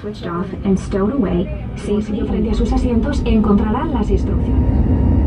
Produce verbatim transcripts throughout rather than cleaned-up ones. switched off and stowed away. Sí, sí, frente a sus asientos encontrarán las instrucciones.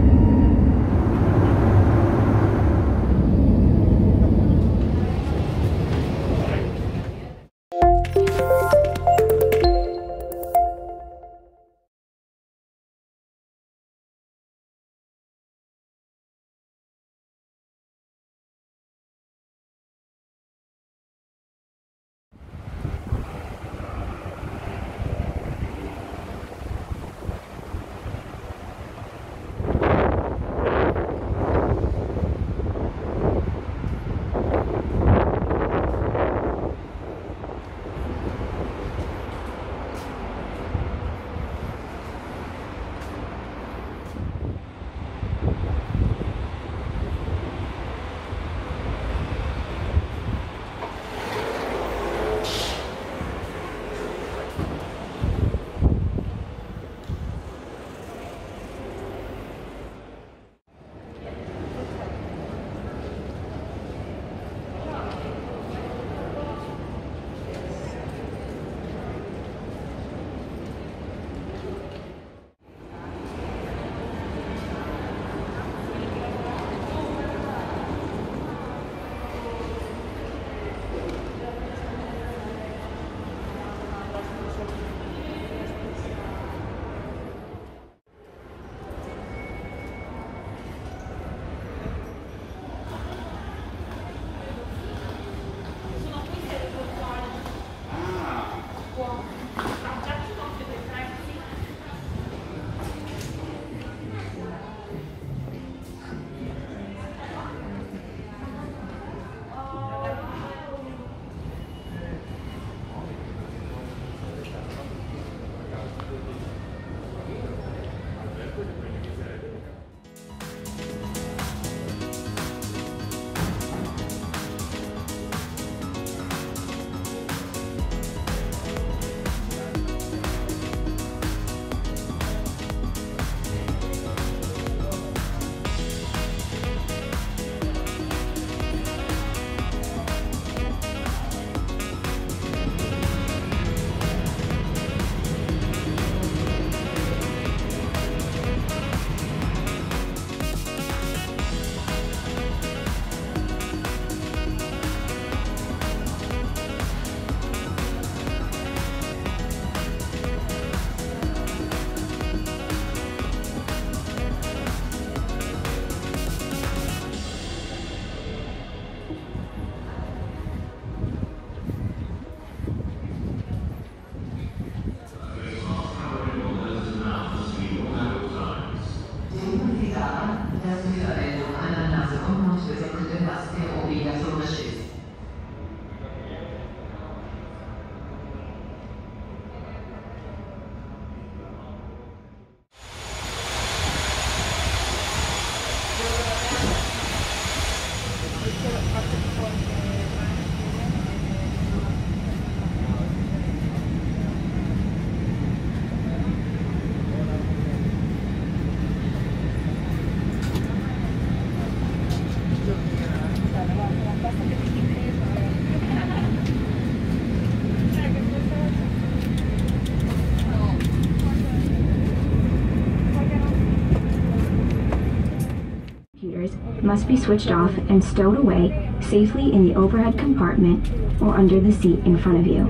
Must be switched off and stowed away safely in the overhead compartment or under the seat in front of you.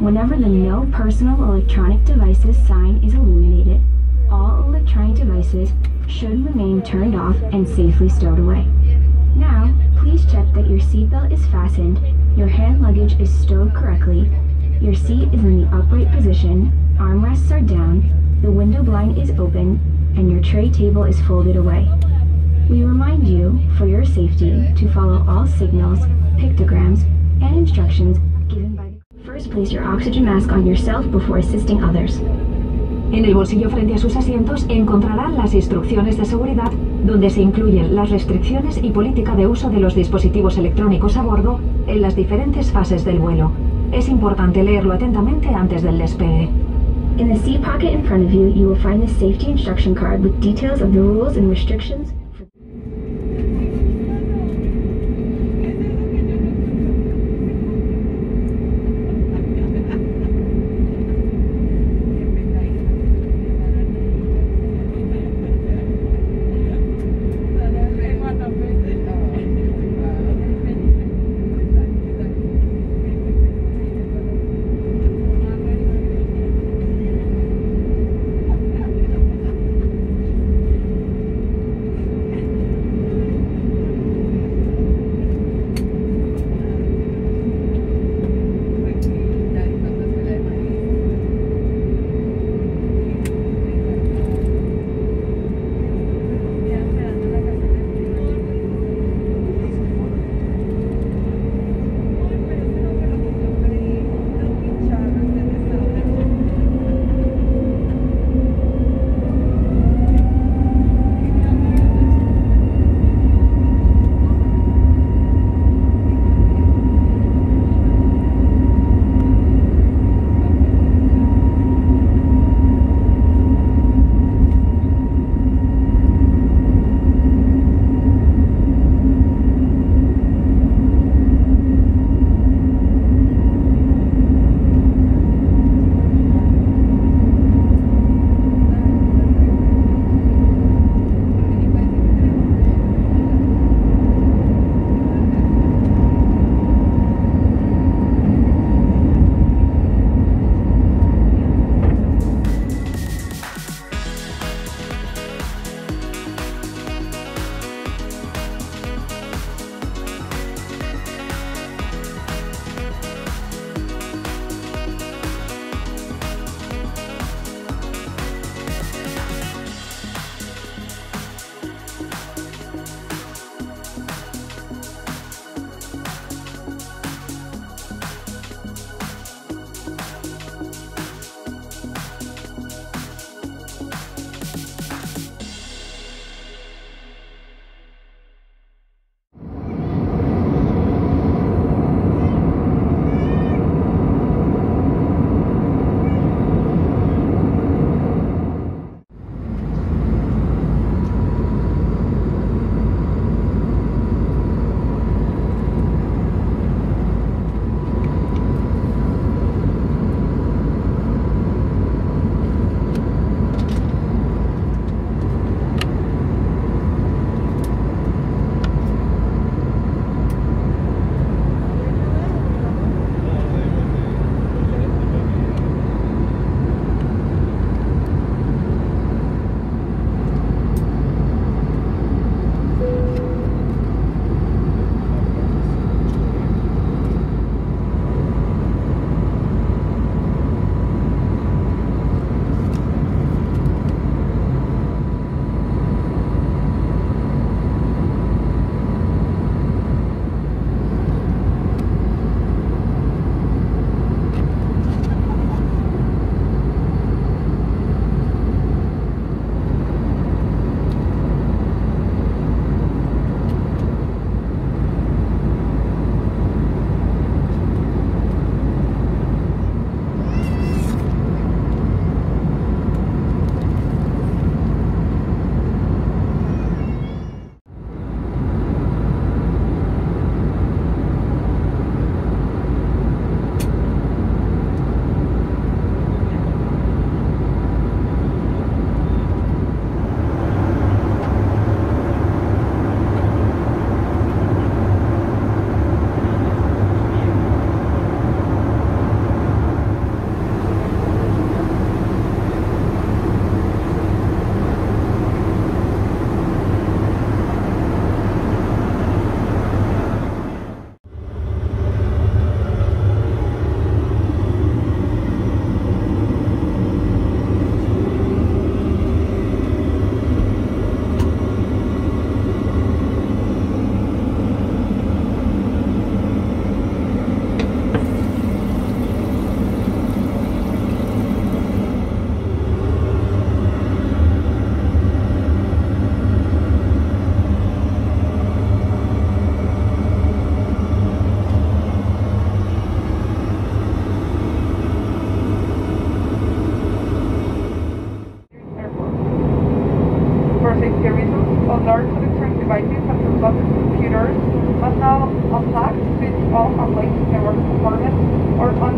Whenever the No Personal Electronic Devices sign is illuminated, all electronic devices should remain turned off and safely stowed away. Now, please check that your seatbelt is fastened, your hand luggage is stowed correctly, your seat is in the upright position, armrests are down, the window blind is open, and your tray table is folded away. We remind you, for your safety, to follow all signals, pictograms, and instructions given by the... First, place your oxygen mask on yourself before assisting others. En el bolsillo frente a sus asientos encontrarán las instrucciones de seguridad, donde se incluyen las restricciones y política de uso de los dispositivos electrónicos a bordo en las diferentes fases del vuelo. Es importante leerlo atentamente antes del despegue. In the seat pocket in front of you, you will find the safety instruction card with details of the rules and restrictions.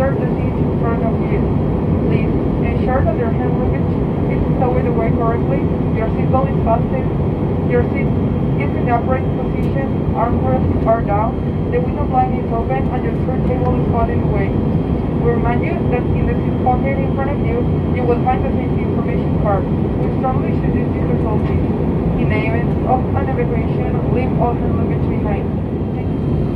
emergencies in front of you. Please ensure that your hand luggage is stowed away correctly, your seatbelt is fastened, your seat is in the upright position, armrests are down, the window blind is open, and your third table is folded away. We remind you that in the seat pocket in front of you, you will find the safety information card. We strongly suggest you consult this. In the event of an evacuation, leave all your luggage behind. Thank you.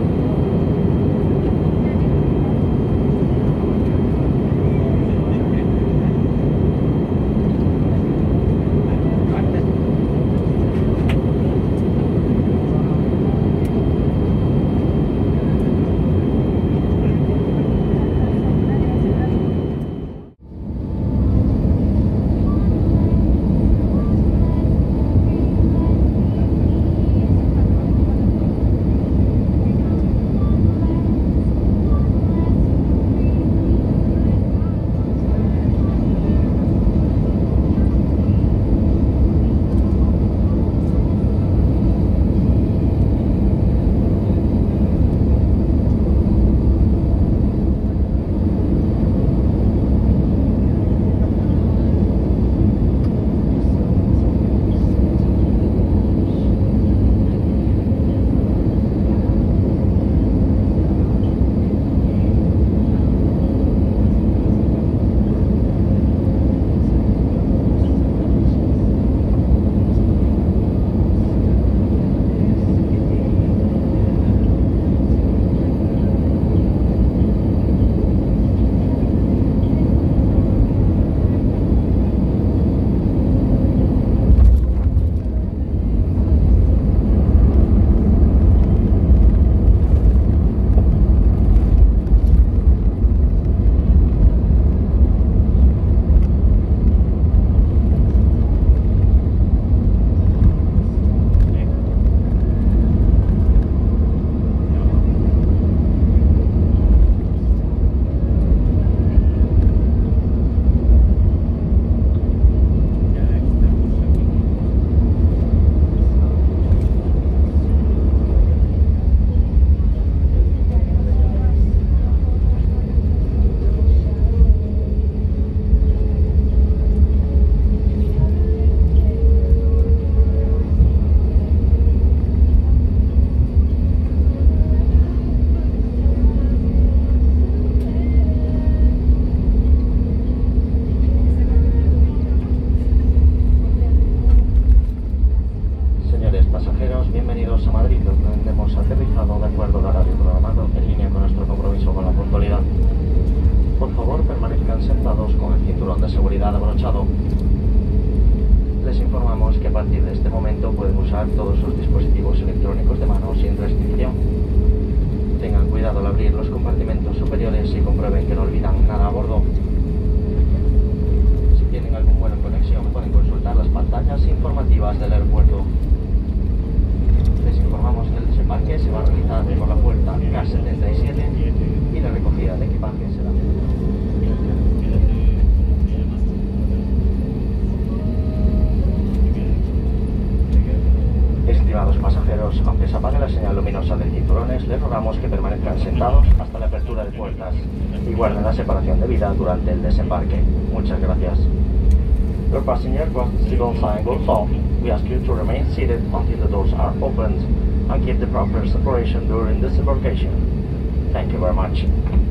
Opened and keep the proper separation during disembarkation. Thank you very much.